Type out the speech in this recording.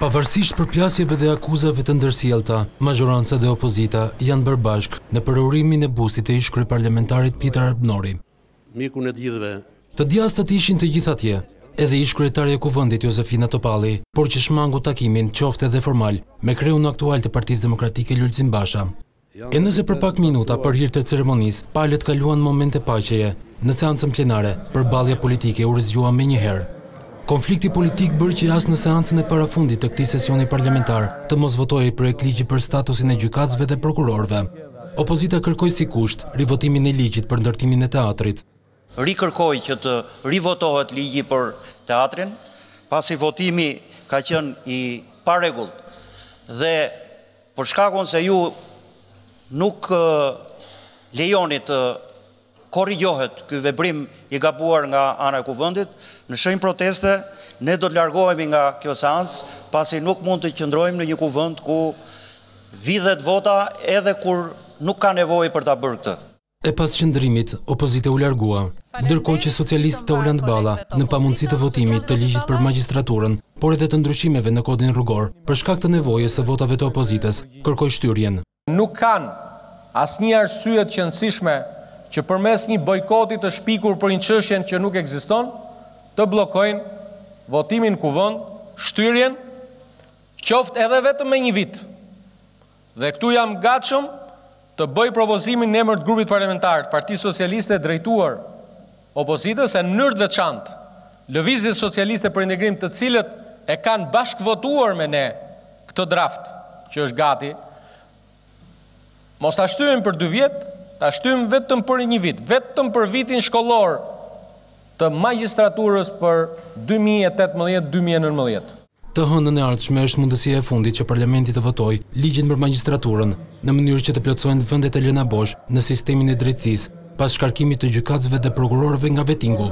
Pavarësisht përplasjeve dhe akuzave të ndërsjellta, majoranca dhe opozita janë bërë bashkë në përurimin e bustit të ish kryeparlamentarit Pitra Arbnori. Miku i gjithëve. Të djathtë ishin të gjithë atje, edhe ish kryetari i Kuvendit Josefina Topali, por që shmangu takimin qoftë edhe formal me kreun aktual të Partisë Demokratike Ljulzim Basha. E nëse për pak minuta për hir të ceremonisë, palët kaluan momente paqeje, në seancën plenare, përballja politike u rrëzgjua menjëherë. Konflikti politik bërë që as në seancën e parafundit të këtij sesioni parlamentar të mos votohej projekt ligji për statusin e gjykatësve dhe prokurorëve. Opozita kërkoi sikusht rivotimin e ligjit për ndërtimin e teatrit. Rikërkoi që të rivotohet ligji për teatrin, pasi votimi ka qenë i parregullt dhe për shkakun se ju nuk lejoni të korrigjohet ky veprim i gabuar nga ana e kuvendit, në shenjë proteste ne do të largohemi nga kjo seancë, pasi nuk mund të qëndrojmë në një kuvend ku vidhet vota edhe kur nuk ka nevojë për ta bërë këtë. E pas qëndrimit, opozita u largua, ndërkohë që socialistët u lanë balla në pamundësi të votimit të ligjit për magjistraturën, por edhe të ndryshimeve në kodin rrugor, për shkak të nevojës së votave të opozitës, kërkoi shtyrjen. Nuk kanë asnjë arsye të qëndësishme që përmes një bojkoti të shpikur për një çështje që nuk ekziston, të bllokojnë votimin në kuvend, shtyrjen, qoftë edhe vetëm me një vit. Dhe këtu jam gatshëm të bëj propozimin në emër të grupit parlamentar të Partisë Socialiste drejtuar opozitës e në mënyrë të veçantë Lëvizjes Socialiste për Integrim, të cilët e kanë bashkëvotuar me ne këtë draft që është gati. Mos ta shtyjmë për 2 vjet. Ta shtymë vetëm për një vit, vetëm për vitin shkollor të magjistraturës për 2018-2019. Të hënën e ardhshme është mundësia e fundit që parlamenti të votojë ligjin për magjistraturën në mënyrë që të plotësohen vendet e lëna bosh në sistemin e drejtësisë pas shkarkimit të gjykatësve dhe prokurorëve nga vetingu.